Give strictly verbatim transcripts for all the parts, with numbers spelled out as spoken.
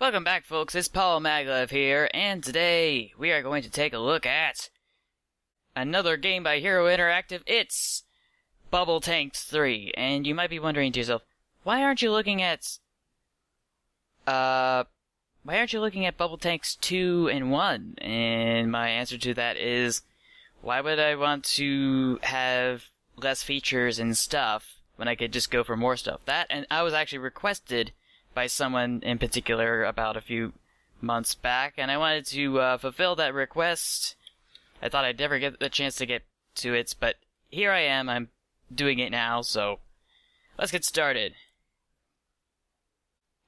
Welcome back, folks. It's Paul Maglev here, and today we are going to take a look at another game by Hero Interactive. It's Bubble Tanks three, and you might be wondering to yourself, why aren't you looking at, uh, why aren't you looking at Bubble Tanks two and one? And my answer to that is, why would I want to have less features and stuff when I could just go for more stuff? That, and I was actually requested by someone in particular about a few months back, and I wanted to uh, fulfill that request. I thought I'd never get the chance to get to it, but here I am. I'm doing it now, so let's get started.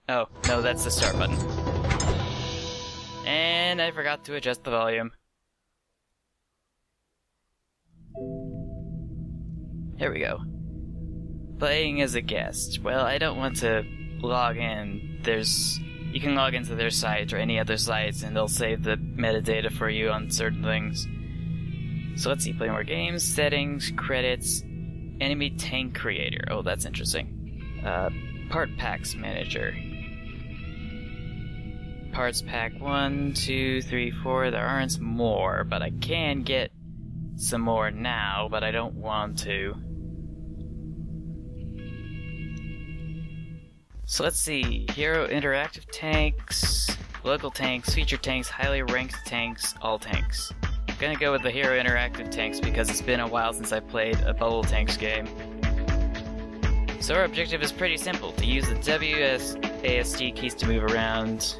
Oh, no, that's the start button. And I forgot to adjust the volume. Here we go. Playing as a guest. Well, I don't want to log in. There's, you can log into their site or any other sites, and they'll save the metadata for you on certain things. So let's see, play more games, settings, credits, enemy tank creator. Oh, that's interesting. Uh, part packs manager. Parts pack one, two, three, four. There aren't more, but I can get some more now, but I don't want to. So let's see, Hero Interactive tanks, local tanks, feature tanks, highly ranked tanks, all tanks. I'm gonna go with the Hero Interactive tanks because it's been a while since I played a Bubble Tanks game. So our objective is pretty simple, to use the W A S D keys to move around,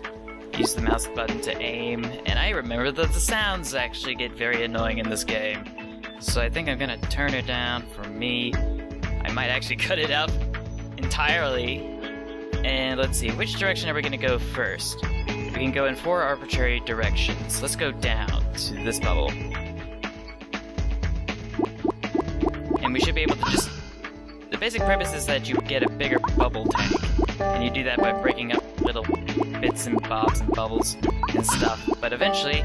use the mouse button to aim, and I remember that the sounds actually get very annoying in this game. So I think I'm gonna turn it down for me. I might actually cut it up entirely. And let's see, which direction are we going to go first? We can go in four arbitrary directions. Let's go down to this bubble. And we should be able to just... The basic premise is that you get a bigger bubble tank. And you do that by breaking up little bits and bobs and bubbles and stuff. But eventually,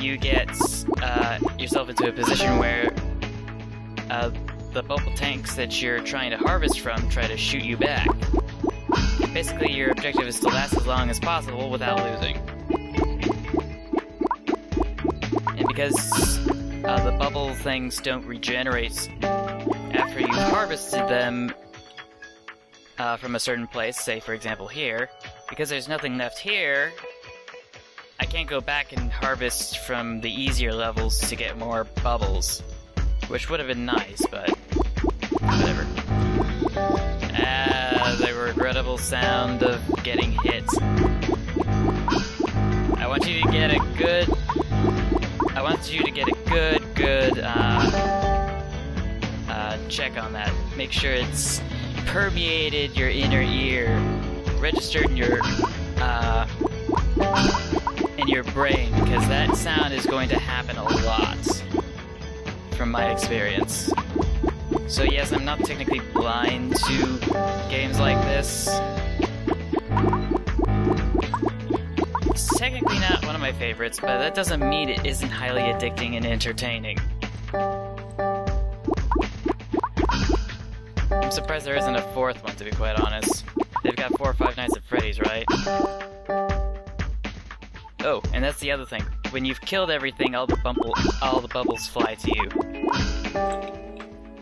you get uh, yourself into a position where uh, the bubble tanks that you're trying to harvest from try to shoot you back. Basically, your objective is to last as long as possible without losing. And because uh, the bubble things don't regenerate after you've harvested them uh, from a certain place, say for example here, because there's nothing left here, I can't go back and harvest from the easier levels to get more bubbles, which would have been nice, but whatever. Ah, the regrettable sound of getting hit. I want you to get a good... I want you to get a good, good, uh... Uh, check on that. Make sure it's permeated your inner ear. Registered in your, uh... in your brain, because that sound is going to happen a lot. From my experience. So yes, I'm not technically blind to games like this. It's technically not one of my favorites, but that doesn't mean it isn't highly addicting and entertaining. I'm surprised there isn't a fourth one, to be quite honest. They've got four or five Nights at Freddy's, right? Oh, and that's the other thing. When you've killed everything, all the bumble, all the bubbles fly to you.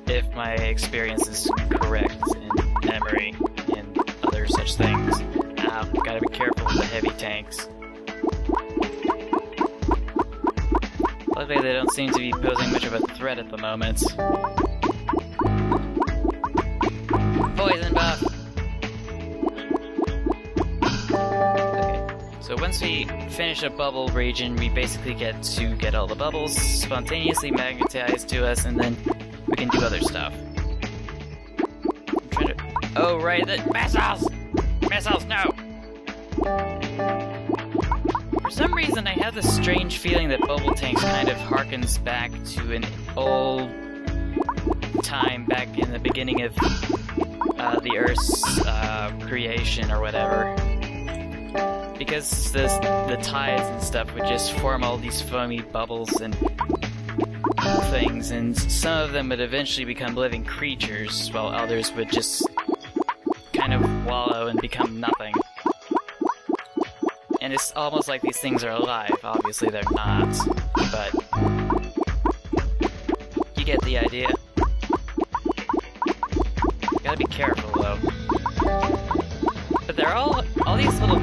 If my experience is correct in memory and other such things. Now, um, gotta be careful with the heavy tanks. Luckily, they don't seem to be posing much of a threat at the moment. Poison buff! So once we finish a bubble region, we basically get to get all the bubbles spontaneously magnetized to us, and then we can do other stuff. I'm trying to... Oh, right, the missiles! Missiles, no! For some reason, I have this strange feeling that Bubble Tanks kind of harkens back to an old time back in the beginning of uh, the Earth's uh, creation or whatever. Because this, the tides and stuff would just form all these foamy bubbles and things, and some of them would eventually become living creatures, while others would just kind of wallow and become nothing. And it's almost like these things are alive. Obviously they're not, but you get the idea. Gotta be careful though. But they're all, all these little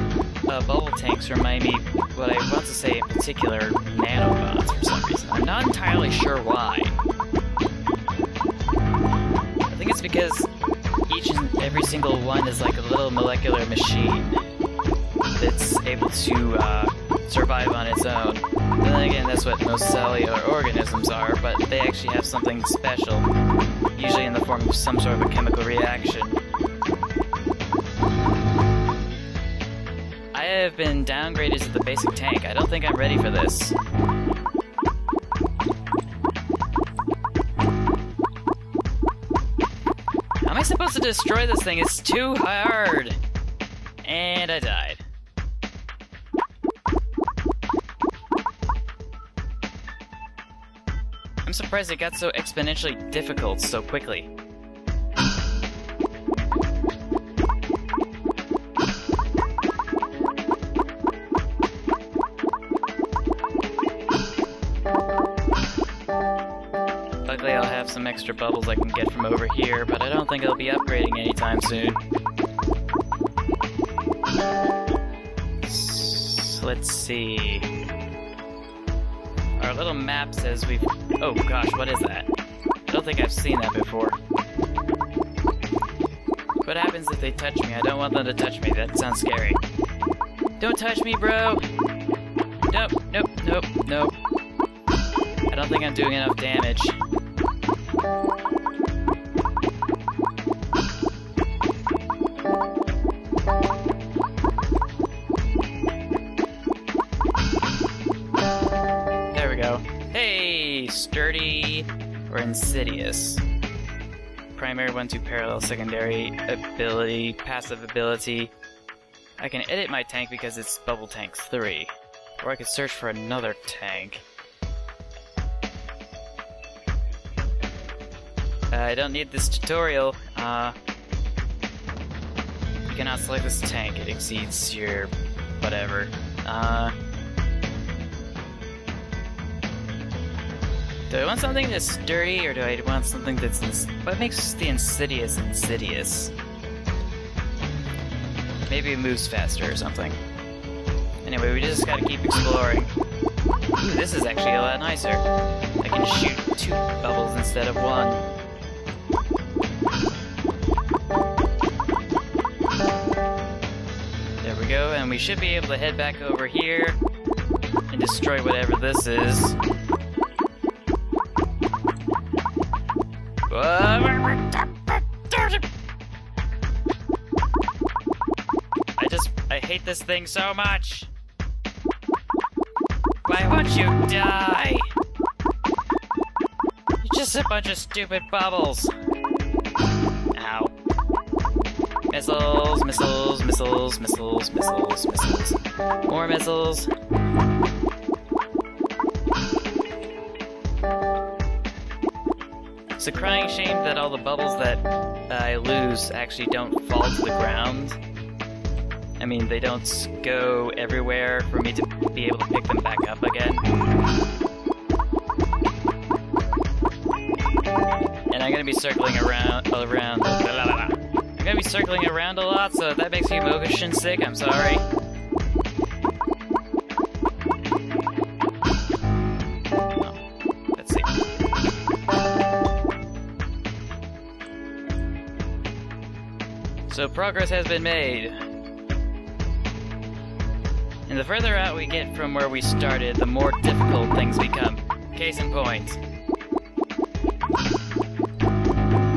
uh, bubble tanks remind me what I want to say in particular, nanobots for some reason. I'm not entirely sure why. I think it's because each and every single one is like a little molecular machine that's able to uh, survive on its own. And then again, that's what most cellular organisms are, but they actually have something special, usually in the form of some sort of a chemical reaction. I have been downgraded to the basic tank. I don't think I'm ready for this. How am I supposed to destroy this thing? It's too hard! And I died. I'm surprised it got so exponentially difficult so quickly. Luckily I'll have some extra bubbles I can get from over here, but I don't think I'll be upgrading anytime soon. So let's see. Our little map says we've... Oh gosh, what is that? I don't think I've seen that before. What happens if they touch me? I don't want them to touch me. That sounds scary. Don't touch me, bro! Nope, nope, nope, nope. I don't think I'm doing enough damage. Hey, sturdy or insidious. Primary one, two parallel, secondary ability, passive ability. I can edit my tank because it's Bubble Tanks three. Or I could search for another tank. Uh, I don't need this tutorial. Uh, you cannot select this tank, it exceeds your whatever. Uh, Do I want something that's sturdy, or do I want something that's... Ins what makes the insidious insidious? Maybe it moves faster or something. Anyway, we just gotta keep exploring. Ooh, this is actually a lot nicer. I can shoot two bubbles instead of one. There we go, and we should be able to head back over here and destroy whatever this is. I just, I hate this thing so much. Why won't you die? You're just a bunch of stupid bubbles. Ow. Missiles, missiles, missiles, missiles, missiles, missiles. More missiles. It's a crying shame that all the bubbles that I lose actually don't fall to the ground. I mean, they don't go everywhere for me to be able to pick them back up again. And I'm gonna be circling around, around, blah, blah, blah, blah. I'm gonna be circling around a lot, so if that makes you motion sick, I'm sorry. So progress has been made. And the further out we get from where we started, the more difficult things become. Case in point.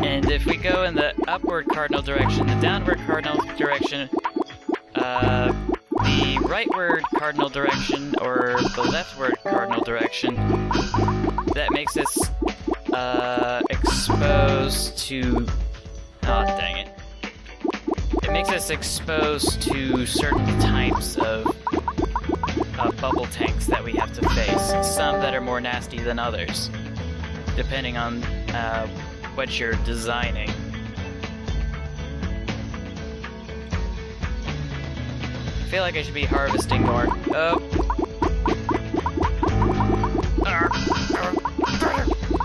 And if we go in the upward cardinal direction, the downward cardinal direction, uh, the rightward cardinal direction, or the leftward cardinal direction, that makes us uh, exposed to... Aw, oh, dang it. Makes us exposed to certain types of uh, bubble tanks that we have to face. Some that are more nasty than others, depending on uh, what you're designing. In feel like I should be harvesting more. Uh,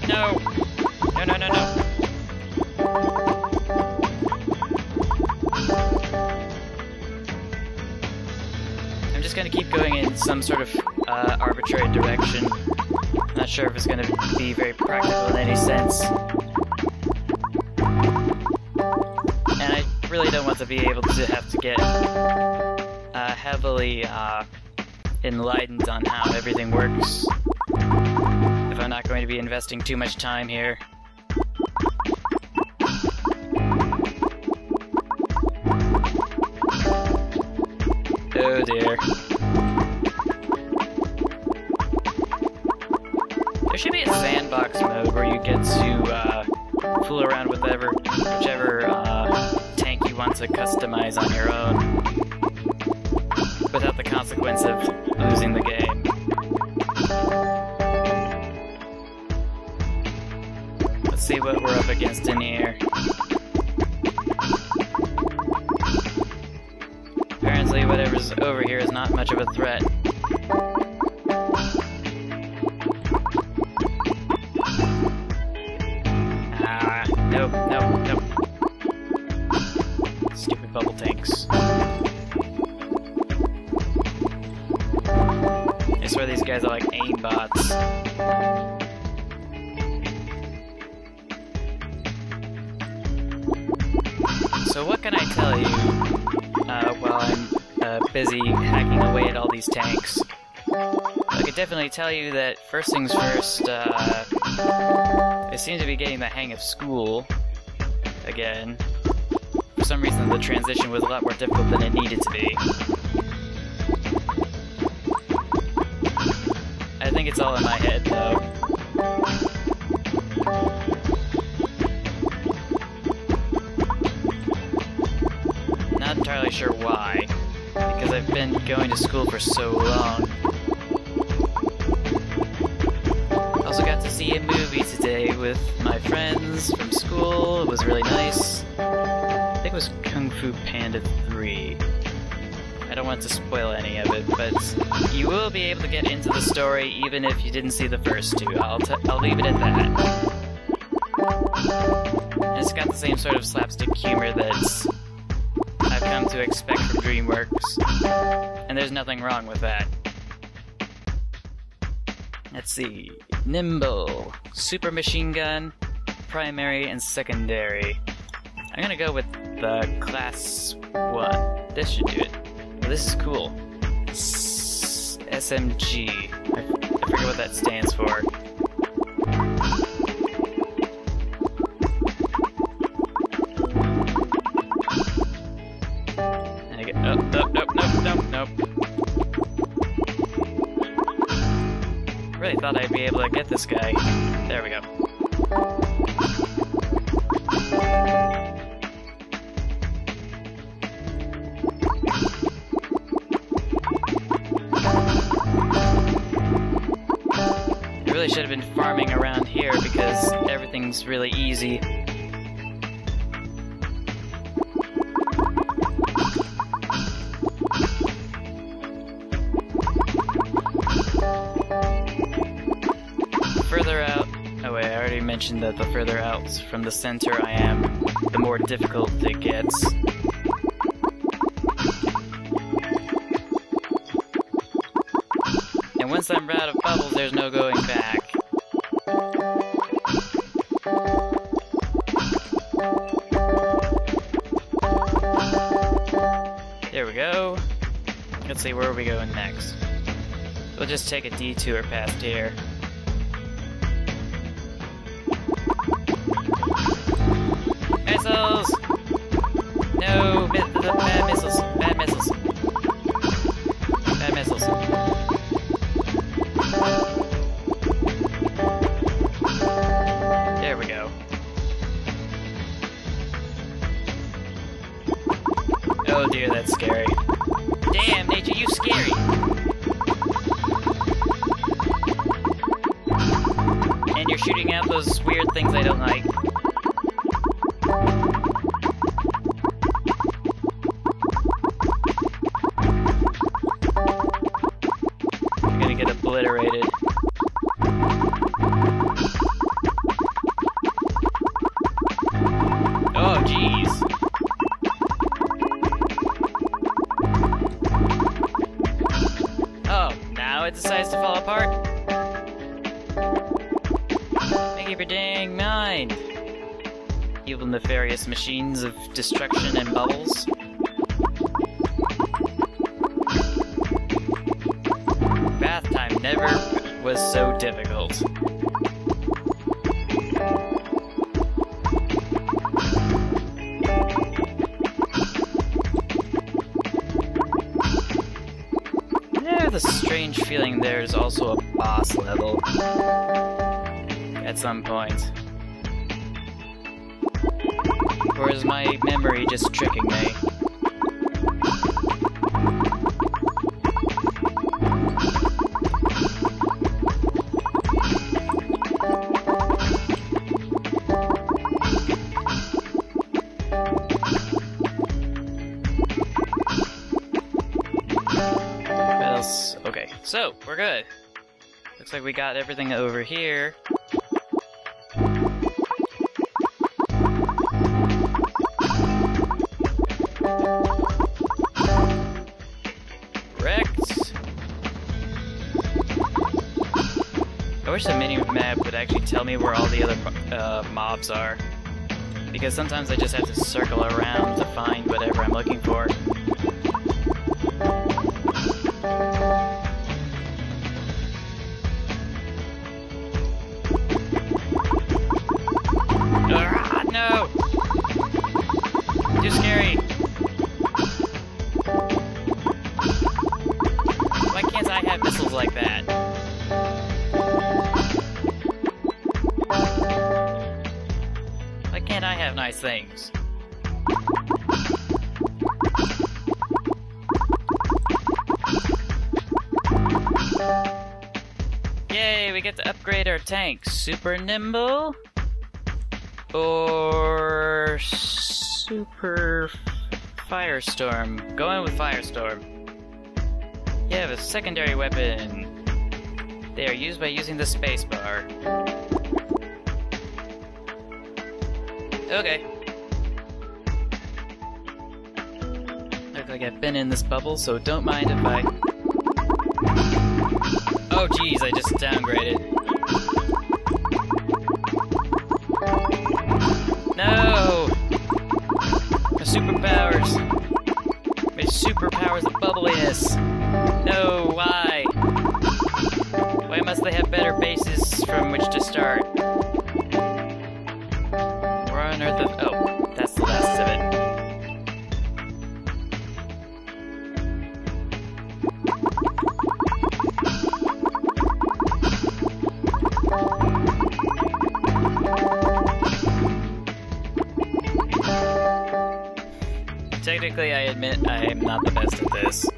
no. No, no, no, no. I'm just gonna keep going in some sort of uh, arbitrary direction. Not sure if it's gonna be very practical in any sense. I really don't want to be able to have to get uh, heavily uh, enlightened on how everything works if I'm not going to be investing too much time here. Oh dear. There should be a sandbox mode where you get to uh, fool around with whatever, whichever uh, want to customize on your own without the consequence of losing the game. Let's see what we're up against in here. Apparently whatever's over here is not much of a threat. Ah, nope, nope, nope. Stupid bubble tanks. I swear these guys are like aimbots. So what can I tell you uh, while I'm uh, busy hacking away at all these tanks? I could definitely tell you that first things first, uh, I seem to be getting the hang of school again. For some reason, the transition was a lot more difficult than it needed to be. I think it's all in my head, though. Not entirely sure why, because I've been going to school for so long. Also got to see a movie today with my friends from school. It was really nice. I think it was Kung Fu Panda three. I don't want to spoil any of it, but you will be able to get into the story even if you didn't see the first two. I'll, t I'll leave it at that. And it's got the same sort of slapstick humor that I've come to expect from DreamWorks, and there's nothing wrong with that. Let's see. Nimble, super machine gun, primary and secondary. I'm gonna go with the class one. This should do it. Well, this is cool. S SMG. I, I forget what that stands for. And I get. Oh, nope, nope, nope, nope, nope. Really thought I'd be able to get this guy. There we go. Should have been farming around here because everything's really easy. Further out. Oh wait, I already mentioned that the further out from the center I am, the more difficult it gets. And once I'm out of bubbles, there's no going back. There we go. Let's see, where are we going next? We'll just take a detour past here. Missiles! No, bad missiles, bad missiles. Bad missiles. There we go. Oh dear, that's scary. Damn, nature, you scary! And you're shooting out those weird things I don't like. it decides to fall apart. Thank you for dang nine. Evil nefarious machines of destruction and bubbles. Bath time never was so difficult. The strange feeling there's also a boss level at some point. Or is my memory just tricking me? Okay, so we're good. Looks like we got everything over here. Wrecked. I wish the mini map would actually tell me where all the other uh, mobs are, because sometimes I just have to circle around to find whatever I'm looking for. No! Too scary! Why can't I have missiles like that? Why can't I have nice things? Yay! We get to upgrade our tanks. Super nimble? Or super firestorm. Going with firestorm. You have a secondary weapon. They are used by using the spacebar. Okay. Look like I've been in this bubble, so don't mind if I. Oh, geez, I just downgraded. No! My superpowers! My superpowers of bubbliness! No, why? Why must they have better bases from which to start? Where on earth of- oh, that's the last of it. Technically, I admit I am not the best at this.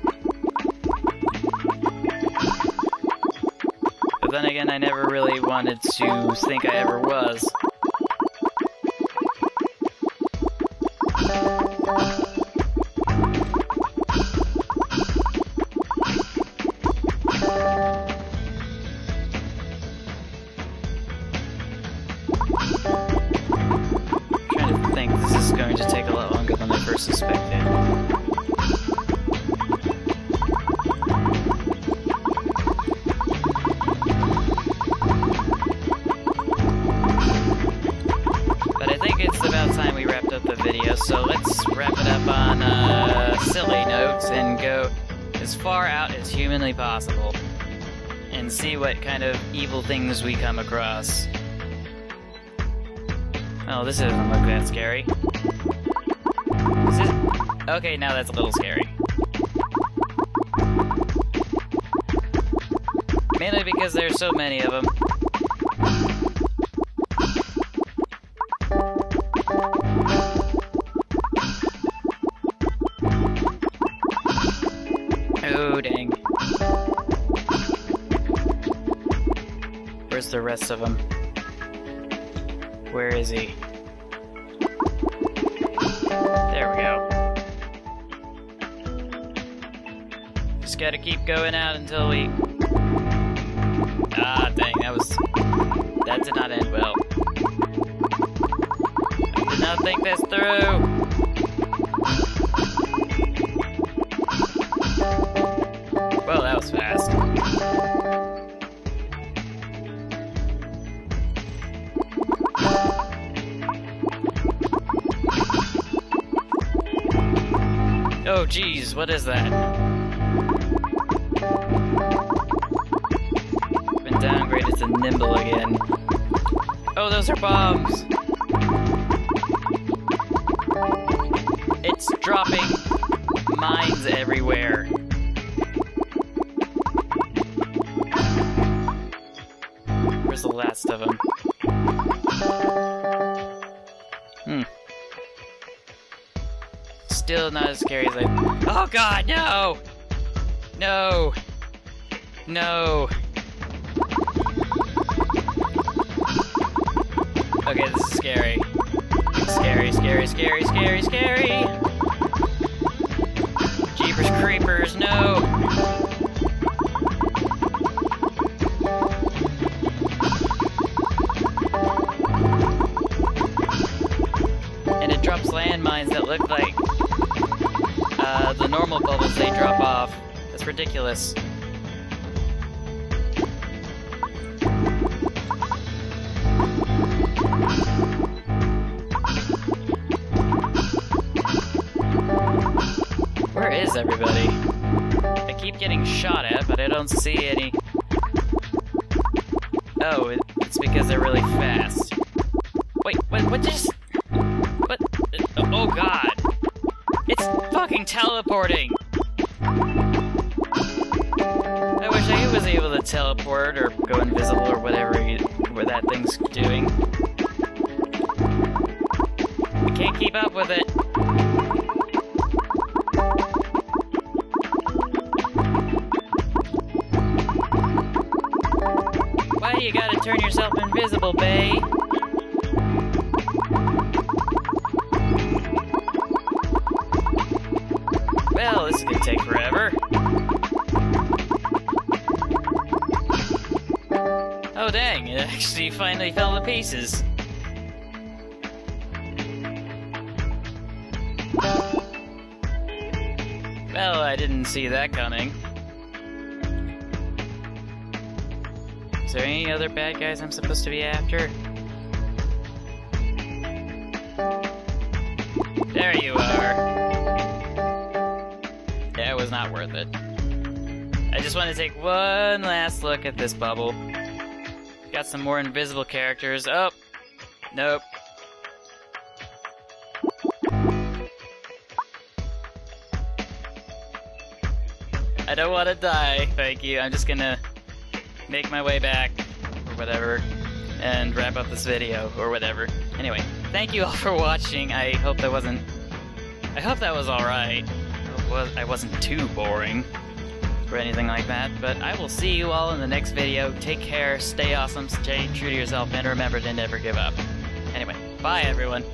But then again, I never really wanted to think I ever was. I'm trying to think, this is going to take a lot longer than I first suspected. But I think it's about time we wrapped up the video, so let's wrap it up on uh, silly notes and go as far out as humanly possible and see what kind of evil things we come across. Oh, this doesn't look that scary. Is this... Okay, now that's a little scary. Mainly because there's so many of them. Oh, dang. Where's the rest of them? Where is he? There we go. Just gotta keep going out until we... Ah, dang, that was... That did not end well. I did not think this through! Well, that was fast. geez, what is that? Been downgraded to nimble again. Oh, those are bombs! It's dropping mines everywhere. Where's the last of them? Hmm. Still not as scary as I... Oh god, no! No! No! Okay, this is scary. Scary, scary, scary, scary, scary! Jeepers creepers, no! And it drops landmines that look like uh, the normal bubbles they drop off. That's ridiculous. Where is everybody? I keep getting shot at, but I don't see any... Oh, it's because they're really fast. Wait, what, what just... What? Oh god! It's fucking teleporting! I wish I was able to teleport or go invisible or whatever where that thing's doing. I can't keep up with it. You gotta turn yourself invisible, bae. Well, this is gonna take forever. Oh dang, it actually finally fell to pieces. Well, I didn't see that coming. Is there any other bad guys I'm supposed to be after? There you are. That was not worth it. I just want to take one last look at this bubble. Got some more invisible characters. Oh! Nope. I don't want to die, thank you. I'm just gonna... make my way back, or whatever, and wrap up this video, or whatever. Anyway, thank you all for watching. I hope that wasn't... I hope that was alright. Was, I wasn't too boring, or anything like that, but I will see you all in the next video. Take care, stay awesome, stay true to yourself, and remember to never give up. Anyway, bye everyone.